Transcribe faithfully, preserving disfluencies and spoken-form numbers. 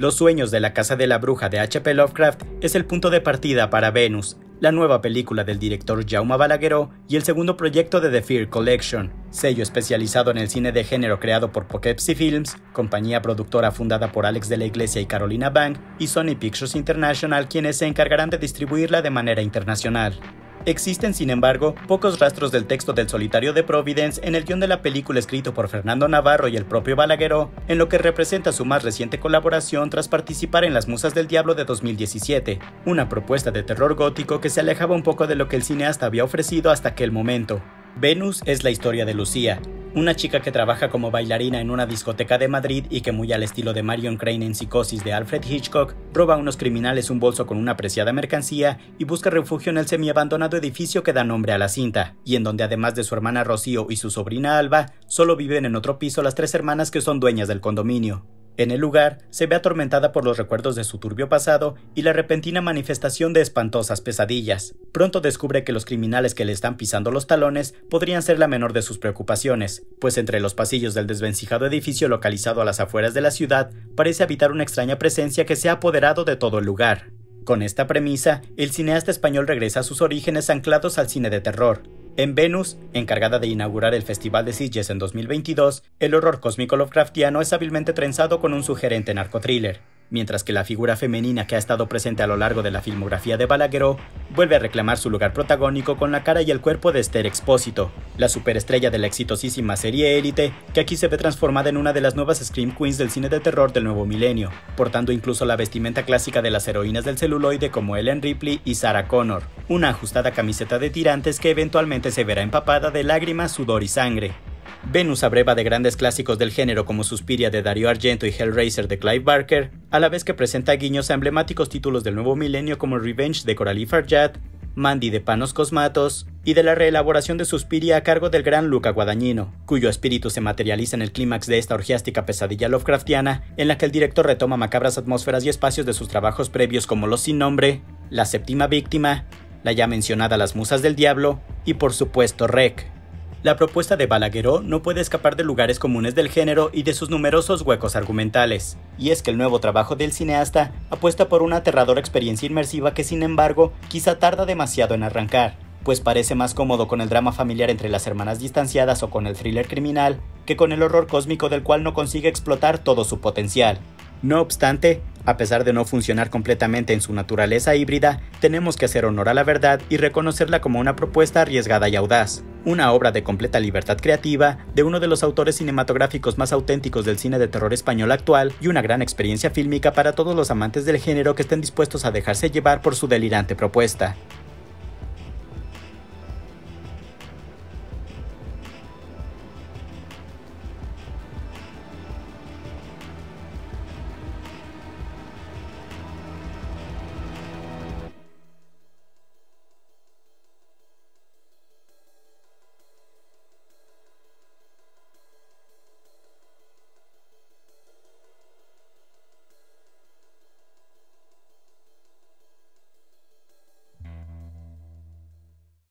Los sueños de la casa de la bruja de H P Lovecraft es el punto de partida para Venus, la nueva película del director Jaume Balagueró y el segundo proyecto de The Fear Collection, sello especializado en el cine de género creado por Poképsi Films, compañía productora fundada por Alex de la Iglesia y Carolina Bang, y Sony Pictures International, quienes se encargarán de distribuirla de manera internacional. Existen, sin embargo, pocos rastros del texto del Solitario de Providence en el guión de la película escrito por Fernando Navarro y el propio Balagueró, en lo que representa su más reciente colaboración tras participar en Las Musas del Diablo de dos mil diecisiete, una propuesta de terror gótico que se alejaba un poco de lo que el cineasta había ofrecido hasta aquel momento. Venus es la historia de Lucía, una chica que trabaja como bailarina en una discoteca de Madrid y que, muy al estilo de Marion Crane en Psicosis de Alfred Hitchcock, roba a unos criminales un bolso con una preciada mercancía y busca refugio en el semiabandonado edificio que da nombre a la cinta, y en donde, además de su hermana Rocío y su sobrina Alba, solo viven en otro piso las tres hermanas que son dueñas del condominio. En el lugar, se ve atormentada por los recuerdos de su turbio pasado y la repentina manifestación de espantosas pesadillas. Pronto descubre que los criminales que le están pisando los talones podrían ser la menor de sus preocupaciones, pues entre los pasillos del desvencijado edificio localizado a las afueras de la ciudad, parece habitar una extraña presencia que se ha apoderado de todo el lugar. Con esta premisa, el cineasta español regresa a sus orígenes anclados al cine de terror. En Venus, encargada de inaugurar el Festival de Sitges en dos mil veintidós, el horror cósmico lovecraftiano es hábilmente trenzado con un sugerente narcotriller, mientras que la figura femenina que ha estado presente a lo largo de la filmografía de Balagueró vuelve a reclamar su lugar protagónico con la cara y el cuerpo de Esther Expósito, la superestrella de la exitosísima serie Élite, que aquí se ve transformada en una de las nuevas Scream Queens del cine de terror del nuevo milenio, portando incluso la vestimenta clásica de las heroínas del celuloide como Ellen Ripley y Sarah Connor, una ajustada camiseta de tirantes que eventualmente se verá empapada de lágrimas, sudor y sangre. Venus abreva de grandes clásicos del género como Suspiria de Darío Argento y Hellraiser de Clive Barker, a la vez que presenta guiños a emblemáticos títulos del nuevo milenio como Revenge de Coralie Fargeat, Mandy de Panos Cosmatos y de la reelaboración de Suspiria a cargo del gran Luca Guadagnino, cuyo espíritu se materializa en el clímax de esta orgiástica pesadilla lovecraftiana en la que el director retoma macabras atmósferas y espacios de sus trabajos previos como Los Sin Nombre, La Séptima Víctima, la ya mencionada Las Musas del Diablo y, por supuesto, Rec. La propuesta de Balagueró no puede escapar de lugares comunes del género y de sus numerosos huecos argumentales, y es que el nuevo trabajo del cineasta apuesta por una aterradora experiencia inmersiva que, sin embargo, quizá tarda demasiado en arrancar, pues parece más cómodo con el drama familiar entre las hermanas distanciadas o con el thriller criminal que con el horror cósmico del cual no consigue explotar todo su potencial. No obstante, a pesar de no funcionar completamente en su naturaleza híbrida, tenemos que hacer honor a la verdad y reconocerla como una propuesta arriesgada y audaz, una obra de completa libertad creativa, de uno de los autores cinematográficos más auténticos del cine de terror español actual y una gran experiencia fílmica para todos los amantes del género que estén dispuestos a dejarse llevar por su delirante propuesta.